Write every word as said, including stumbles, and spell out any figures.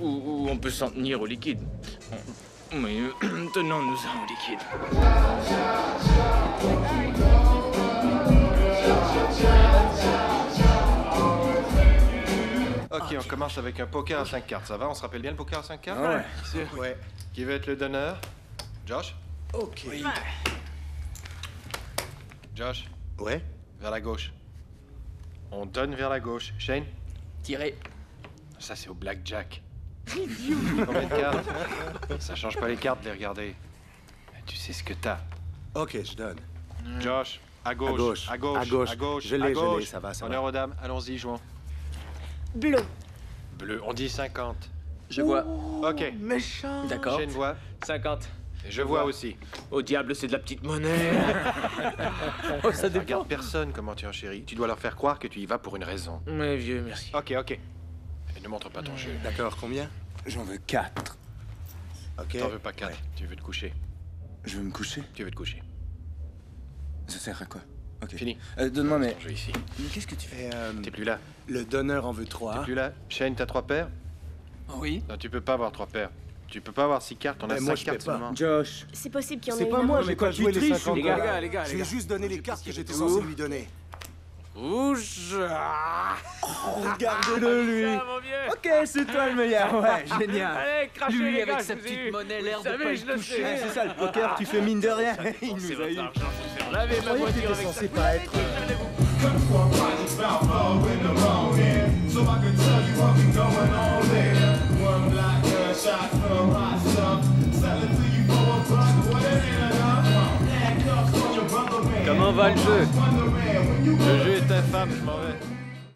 ou, ou on peut s'en tenir au liquide. Mais euh, tenons-nous au liquide. Ok, on commence avec un poker à cinq cartes, ça va? On se rappelle bien le poker à cinq cartes? Ouais. Ouais. Ouais. Qui veut être le donneur? Josh? Ok. Oui. Josh? Ouais? Vers la gauche. On donne vers la gauche. Shane? Tirer. Ça, c'est au blackjack. Combien de cartes? Ça change pas les cartes, les regarder. Tu sais ce que t'as. Ok, je donne. Josh, à gauche, à gauche, à gauche, à gauche. Je l'ai, je l'ai, ça va, ça va. Honneur aux dames, allons-y, jouons. Bleu. Bleu, on dit cinquante. Je vois. Ok. Méchant. D'accord. Shane voit. cinquante. Et je vois aussi. Au diable, c'est de la petite monnaie. Oh, ça dépend. Regarde personne comment tu enchéris. Tu dois leur faire croire que tu y vas pour une raison. Mais vieux, merci. Ok, ok. Et ne montre pas ton jeu. D'accord, combien? J'en veux quatre. Ok. T'en veux pas quatre. Ouais. Tu veux te coucher. Je veux me coucher? Tu veux te coucher. Ça sert à quoi? Ok. Fini. Euh, Donne-moi mes. Mais... ici. Qu'est-ce que tu fais? Euh... T'es plus là. Le donneur en veut trois. T'es plus là. Shane, t'as trois paires? Oui. Non, tu peux pas avoir trois paires. Tu peux pas avoir six cartes, on a cinq cartes seulement. Josh. C'est possible qu'il y en ait. C'est pas moi, j'ai pas joué les cinquante. Les gars, les gars, j'ai juste donné les cartes que j'étais censé lui donner. Rouge. Regardez-le lui. Ok, c'est toi le meilleur. Ouais, génial. Allez, crachez les gars, avec sa petite monnaie, l'air de pas le toucher. C'est ça le poker, tu fais mine de rien. Il nous a eu. On avait ma voiture avec sa monnaie. Shot from my stuff, sell it to you for a buck, what it ain't enough. That cuffs on your brother man. Comment va le jeu? Le jeu est infâme, je m'en vais.